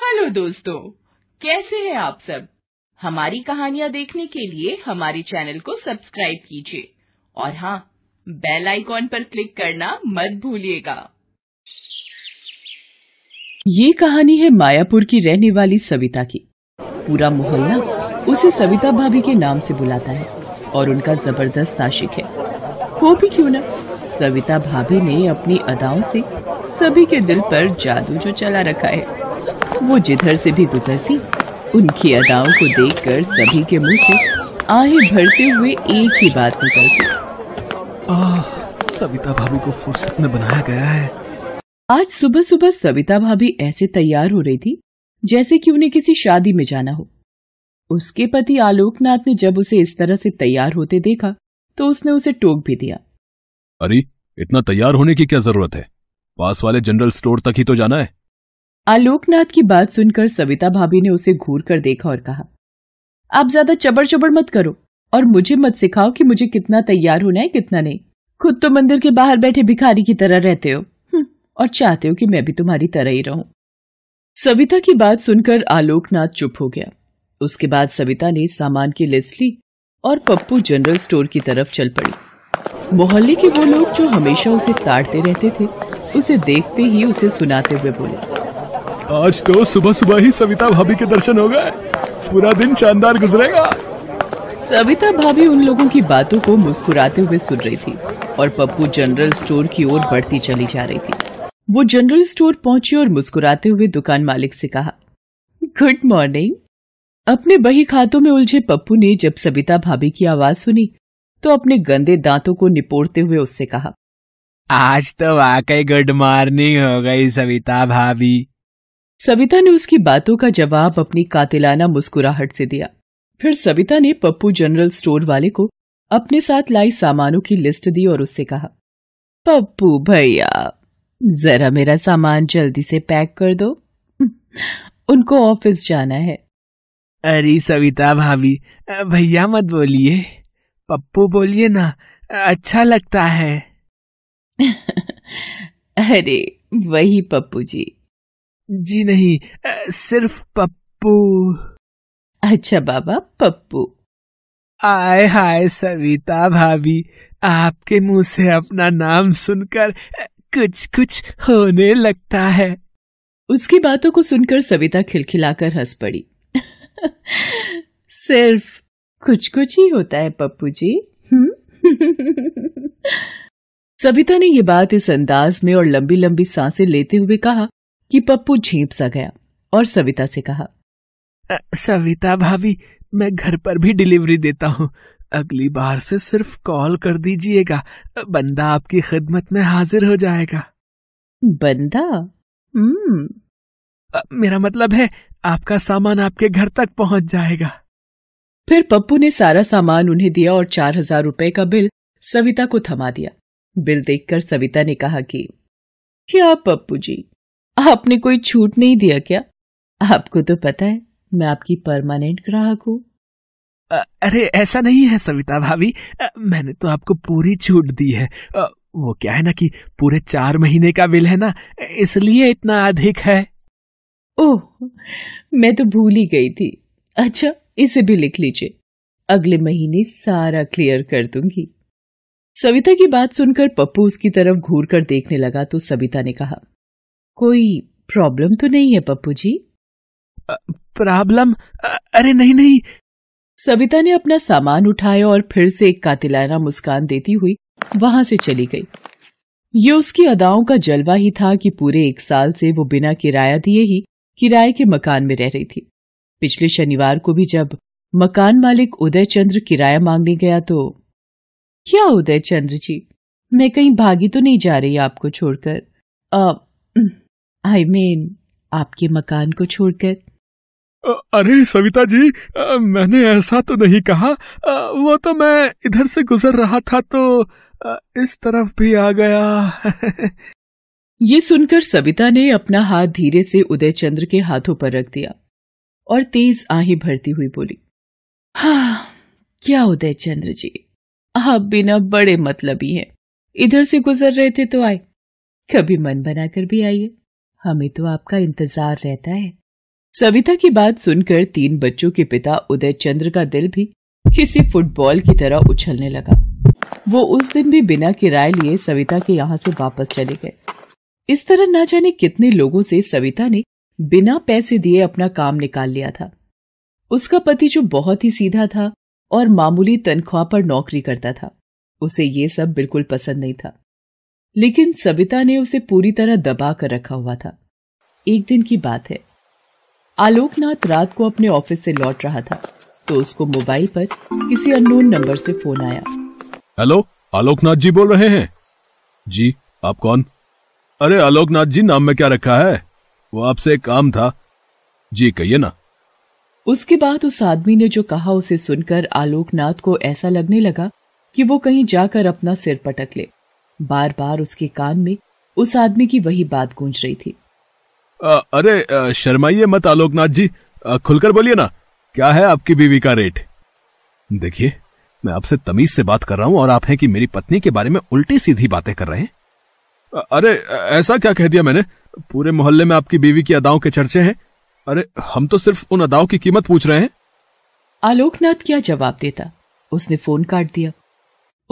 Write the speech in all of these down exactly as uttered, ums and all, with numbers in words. Hello दोस्तों, कैसे हैं आप सब। हमारी कहानियाँ देखने के लिए हमारे चैनल को सब्सक्राइब कीजिए और हाँ, बेल आइकॉन पर क्लिक करना मत भूलिएगा। ये कहानी है मायापुर की रहने वाली सविता की। पूरा मोहल्ला उसे सविता भाभी के नाम से बुलाता है और उनका जबरदस्त आशिक है। वो भी क्यों ना, सविता भाभी ने अपनी अदाओं से सभी के दिल पर जादू जो चला रखा है। वो जिधर से भी गुजरती, उनकी अदाओं को देखकर सभी के मुंह से आहें भरते हुए एक ही बात निकलती, आह, सविता भाभी को फुर्सत में बनाया गया है। आज सुबह सुबह सविता भाभी ऐसे तैयार हो रही थी जैसे कि उन्हें किसी शादी में जाना हो। उसके पति आलोकनाथ ने जब उसे इस तरह से तैयार होते देखा तो उसने उसे टोक भी दिया। अरे, इतना तैयार होने की क्या जरूरत है, पास वाले जनरल स्टोर तक ही तो जाना है। आलोकनाथ की बात सुनकर सविता भाभी ने उसे घूर कर देखा और कहा, आप ज्यादा चबर चबर मत करो और मुझे मत सिखाओ कि मुझे कितना तैयार होना है कितना नहीं। खुद तो मंदिर के बाहर बैठे भिखारी की तरह रहते हो और चाहते हो कि मैं भी तुम्हारी तरह ही रहूं। सविता की बात सुनकर आलोकनाथ चुप हो गया। उसके बाद सविता ने सामान की लिस्ट ली और पप्पू जनरल स्टोर की तरफ चल पड़ी। मोहल्ले के वो लोग जो हमेशा उसे ताड़ते रहते थे, उसे देखते ही उसे सुनाते हुए बोले, आज तो सुबह सुबह ही सविता भाभी के दर्शन हो गए, पूरा दिन शानदार गुजरेगा। सविता भाभी उन लोगों की बातों को मुस्कुराते हुए सुन रही थी और पप्पू जनरल स्टोर की ओर बढ़ती चली जा रही थी। वो जनरल स्टोर पहुंची और मुस्कुराते हुए दुकान मालिक से कहा, गुड मॉर्निंग। अपने बही खातों में उलझे पप्पू ने जब सविता भाभी की आवाज सुनी तो अपने गंदे दांतों को निपोड़ते हुए उससे कहा, आज तो वाकई गुड मॉर्निंग हो गई सविता भाभी। सविता ने उसकी बातों का जवाब अपनी कातिलाना मुस्कुराहट से दिया। फिर सविता ने पप्पू जनरल स्टोर वाले को अपने साथ लाई सामानों की लिस्ट दी और उससे कहा, पप्पू भैया, जरा मेरा सामान जल्दी से पैक कर दो, उनको ऑफिस जाना है। अरे सविता भाभी, भैया मत बोलिए, पप्पू बोलिए ना, अच्छा लगता है। अरे वही पप्पू जी। जी नहीं, सिर्फ पप्पू। अच्छा बाबा, पप्पू। आय हाय सविता भाभी, आपके मुंह से अपना नाम सुनकर कुछ कुछ होने लगता है। उसकी बातों को सुनकर सविता खिलखिलाकर हंस पड़ी। सिर्फ कुछ कुछ ही होता है पप्पू जी। सविता ने ये बात इस अंदाज में और लंबी लंबी सांसें लेते हुए कहा कि पप्पू झेंप सा गया और सविता से कहा, आ, सविता भाभी, मैं घर पर भी डिलीवरी देता हूँ, अगली बार से सिर्फ कॉल कर दीजिएगा, बंदा आपकी खिदमत में हाजिर हो जाएगा। बंदा? हम्म, मेरा मतलब है आपका सामान आपके घर तक पहुँच जाएगा। फिर पप्पू ने सारा सामान उन्हें दिया और चार हजार रुपये का बिल सविता को थमा दिया। बिल देखकर सविता ने कहा कि क्या पप्पू जी, आपने कोई छूट नहीं दिया क्या? आपको तो पता है मैं आपकी परमानेंट ग्राहक हूँ। अरे ऐसा नहीं है सविता भाभी, मैंने तो आपको पूरी छूट दी है। आ, वो क्या है ना कि पूरे चार महीने का बिल है ना, इसलिए इतना अधिक है। ओह, मैं तो भूल ही गई थी। अच्छा, इसे भी लिख लीजिए, अगले महीने सारा क्लियर कर दूंगी। सविता की बात सुनकर पप्पू उसकी तरफ घूर कर देखने लगा तो सविता ने कहा, कोई प्रॉब्लम तो नहीं है पप्पू जी? प्रॉब्लम? अरे नहीं नहीं। सविता ने अपना सामान उठाया और फिर से एक कातिलाना मुस्कान देती हुई वहां से चली गई। ये उसकी अदाओं का जलवा ही था कि पूरे एक साल से वो बिना किराया दिए ही किराए के मकान में रह रही थी। पिछले शनिवार को भी जब मकान मालिक उदय चंद्र किराया मांगने गया तो, क्या उदय चंद्र जी, मैं कहीं भागी तो नहीं जा रही आपको छोड़कर, uh, I I mean mean, आपके मकान को छोड़कर। अरे सविता जी, आ, मैंने ऐसा तो नहीं कहा, आ, वो तो मैं इधर से गुजर रहा था तो आ, इस तरफ भी आ गया। ये सुनकर सविता ने अपना हाथ धीरे से उदय चंद्र के हाथों पर रख दिया और तेज आहें भरती हुई बोली, हाँ क्या उदय चंद्र जी, आप बिना बड़े मतलबी हैं, इधर से गुजर रहे थे तो आए, कभी मन बनाकर भी आइए, हमें तो आपका इंतजार रहता है। सविता की बात सुनकर तीन बच्चों के पिता उदय चंद्र का दिल भी किसी फुटबॉल की तरह उछलने लगा। वो उस दिन भी बिना किराए लिए सविता के यहाँ से वापस चले गए। इस तरह ना जाने कितने लोगों से सविता ने बिना पैसे दिए अपना काम निकाल लिया था। उसका पति जो बहुत ही सीधा था और मामूली तनख्वाह पर नौकरी करता था, उसे ये सब बिल्कुल पसंद नहीं था, लेकिन सविता ने उसे पूरी तरह दबा कर रखा हुआ था। एक दिन की बात है, आलोकनाथ रात को अपने ऑफिस से लौट रहा था तो उसको मोबाइल पर किसी अननोन नंबर से फोन आया। हेलो, आलोकनाथ जी बोल रहे हैं? जी, आप कौन? अरे आलोकनाथ जी, नाम में क्या रखा है? वो आपसे एक काम था। जी कहिए ना। उसके बाद उस आदमी ने जो कहा उसे सुनकर आलोकनाथ को ऐसा लगने लगा कि वो कहीं जाकर अपना सिर पटक ले। बार बार उसके कान में उस आदमी की वही बात गूंज रही थी। आ, अरे शर्माइए मत आलोकनाथ जी, आ, खुलकर बोलिए ना, क्या है आपकी बीवी का रेट? देखिए, मैं आपसे तमीज से बात कर रहा हूँ और आप हैं कि मेरी पत्नी के बारे में उल्टी सीधी बातें कर रहे हैं। आ, अरे ऐसा क्या कह दिया मैंने? पूरे मोहल्ले में आपकी बीवी की अदाओं के चर्चे हैं। अरे हम तो सिर्फ उन अदाओं की कीमत पूछ रहे हैं। आलोकनाथ क्या जवाब देता, उसने फोन काट दिया।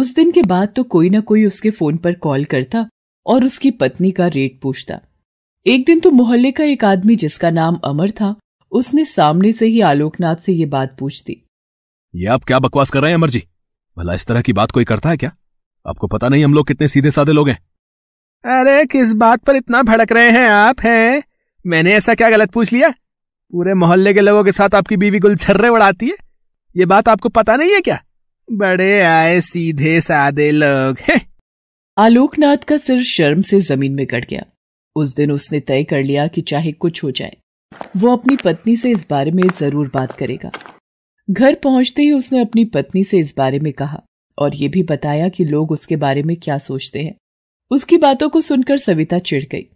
उस दिन के बाद तो कोई ना कोई उसके फोन पर कॉल करता और उसकी पत्नी का रेट पूछता। एक दिन तो मोहल्ले का एक आदमी जिसका नाम अमर था, उसने सामने से ही आलोकनाथ से ये बात पूछ दी। ये आप क्या बकवास कर रहे हैं अमर जी? भला इस तरह की बात कोई करता है क्या? आपको पता नहीं हम लोग कितने सीधे साधे लोग हैं। अरे किस बात पर इतना भड़क रहे हैं आप? हैं, मैंने ऐसा क्या गलत पूछ लिया? पूरे मोहल्ले के लोगों के साथ आपकी बीवी गुलछर्रे उड़ाती है, ये बात आपको पता नहीं है क्या? बड़े आए सीधे साधे लोग हैं। आलोकनाथ का सिर शर्म से जमीन में गड़ गया। उस दिन उसने तय कर लिया कि चाहे कुछ हो जाए, वो अपनी पत्नी से इस बारे में जरूर बात करेगा। घर पहुंचते ही उसने अपनी पत्नी से इस बारे में कहा और ये भी बताया कि लोग उसके बारे में क्या सोचते हैं। उसकी बातों को सुनकर सविता चिढ़ गई।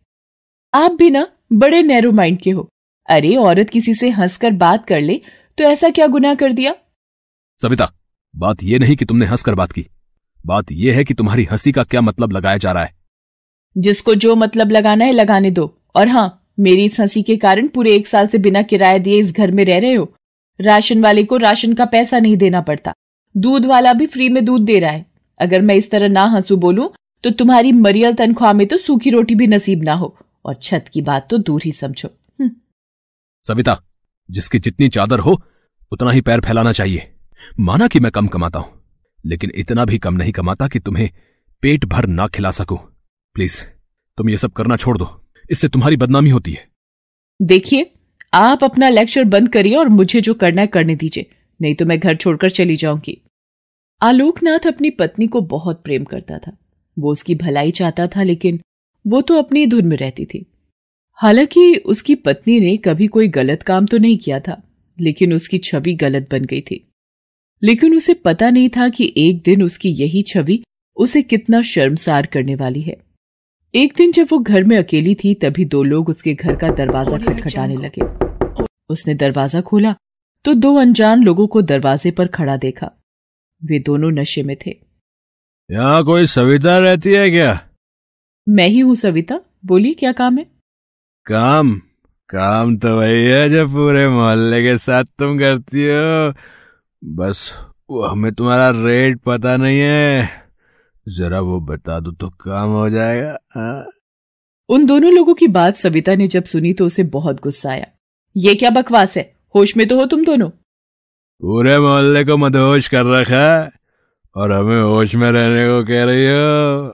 आप भी ना बड़े नैरो माइंड के हो। अरे औरत किसी से हंसकर बात कर ले तो ऐसा क्या गुनाह कर दिया? सविता, बात यह नहीं कि तुमने हंसकर बात की, बात यह है कि तुम्हारी हंसी का क्या मतलब लगाया जा रहा है। जिसको जो मतलब लगाना है लगाने दो, और हाँ, मेरी इस हंसी के कारण पूरे एक साल से बिना किराया दिए इस घर में रह रहे हो। राशन वाले को राशन का पैसा नहीं देना पड़ता, दूध वाला भी फ्री में दूध दे रहा है। अगर मैं इस तरह ना हंसू बोलूं तो तुम्हारी मरियल तनख्वाह में तो सूखी रोटी भी नसीब ना हो, और छत की बात तो दूर ही समझो। सविता, जिसकी जितनी चादर हो उतना ही पैर फैलाना चाहिए। माना कि मैं कम कमाता हूं, लेकिन इतना भी कम नहीं कमाता कि तुम्हें पेट भर ना खिला सकूं। प्लीज तुम ये सब करना छोड़ दो, इससे तुम्हारी बदनामी होती है। देखिए, आप अपना लेक्चर बंद करिए और मुझे जो करना है करने दीजिए, नहीं तो मैं घर छोड़कर चली जाऊंगी। आलोकनाथ अपनी पत्नी को बहुत प्रेम करता था, वो उसकी भलाई चाहता था, लेकिन वो तो अपनी धुन में रहती थी। हालांकि उसकी पत्नी ने कभी कोई गलत काम तो नहीं किया था, लेकिन उसकी छवि गलत बन गई थी। लेकिन उसे पता नहीं था कि एक दिन उसकी यही छवि उसे कितना शर्मसार करने वाली है। एक दिन जब वो घर में अकेली थी, तभी दो लोग उसके घर का दरवाजा खटखटाने लगे। उसने दरवाजा खोला तो दो अनजान लोगों को दरवाजे पर खड़ा देखा। वे दोनों नशे में थे। यहाँ कोई सविता रहती है क्या? मैं ही हूँ सविता, बोलिए क्या काम है? काम काम तो वही है जो पूरे मोहल्ले के साथ तुम करती हो, बस वो हमें तुम्हारा रेट पता नहीं है। जरा वो बता दो तो काम हो जाएगा। आ? उन दोनों लोगों की बात सविता ने जब सुनी तो उसे बहुत गुस्सा आया। ये क्या बकवास है? होश में तो हो तुम दोनों? पूरे मोहल्ले को मदहोश कर रखा है और हमें होश में रहने को कह रही हो?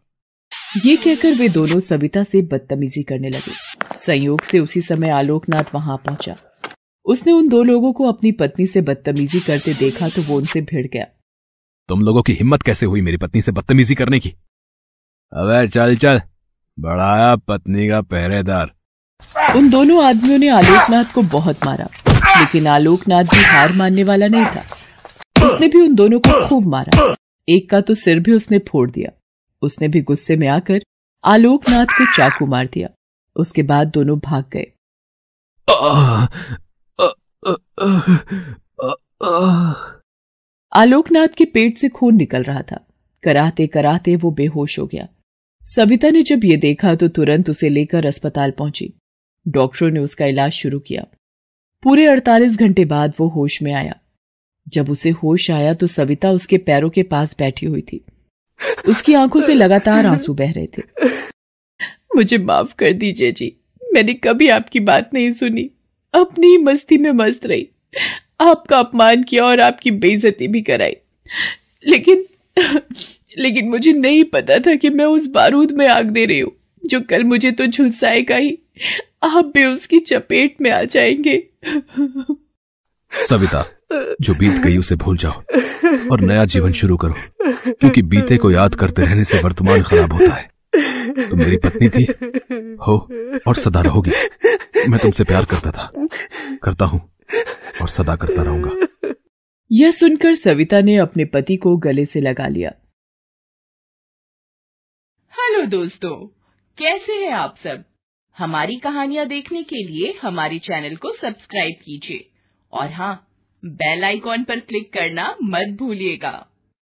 ये कहकर वे दोनों सविता से बदतमीजी करने लगे। संयोग से उसी समय आलोकनाथ वहां पहुंचा। उसने उन दो लोगों को अपनी पत्नी से बदतमीजी करते देखा तो वो उनसे भिड़ गया। तुम लोगों की हिम्मत कैसे हुई मेरी पत्नी से बदतमीजी करने की? अबे चल चल, बढ़ाया पत्नी का पहरेदार। उन दोनों आदमियों ने आलोकनाथ को बहुत मारा, लेकिन आलोकनाथ भी हार मानने वाला नहीं था। उसने भी उन दोनों को खूब मारा, एक का तो सिर भी उसने फोड़ दिया। उसने भी गुस्से में आकर आलोकनाथ को चाकू मार दिया। उसके बाद दोनों भाग गए। आलोकनाथ के पेट से खून निकल रहा था। कराहते कराहते वो बेहोश हो गया। सविता ने जब ये देखा तो तुरंत उसे लेकर अस्पताल पहुंची। डॉक्टरों ने उसका इलाज शुरू किया। पूरे अड़तालीस घंटे बाद वो होश में आया। जब उसे होश आया तो सविता उसके पैरों के पास बैठी हुई थी। उसकी आंखों से लगातार आंसू बह रहे थे। मुझे माफ कर दीजिए जी, मैंने कभी आपकी बात नहीं सुनी, अपनी मस्ती में मस्त रही, आपका अपमान किया और आपकी बेइज्जती भी कराई, लेकिन लेकिन मुझे नहीं पता था कि मैं उस बारूद में आग दे रही हूँ जो कल मुझे तो झुलसाएगा ही, आप भी उसकी चपेट में आ जाएंगे। सविता, जो बीत गई उसे भूल जाओ और नया जीवन शुरू करो, क्योंकि बीते को याद करते रहने से वर्तमान खराब होता है। तुम मेरी पत्नी थी, हो और सदा रहोगी। मैं तुमसे प्यार करता था, करता हूँ और सदा करता रहूंगा। यह सुनकर सविता ने अपने पति को गले से लगा लिया। हेलो दोस्तों, कैसे हैं आप सब? हमारी कहानियाँ देखने के लिए हमारे चैनल को सब्सक्राइब कीजिए और हाँ, बेल आइकॉन पर क्लिक करना मत भूलिएगा।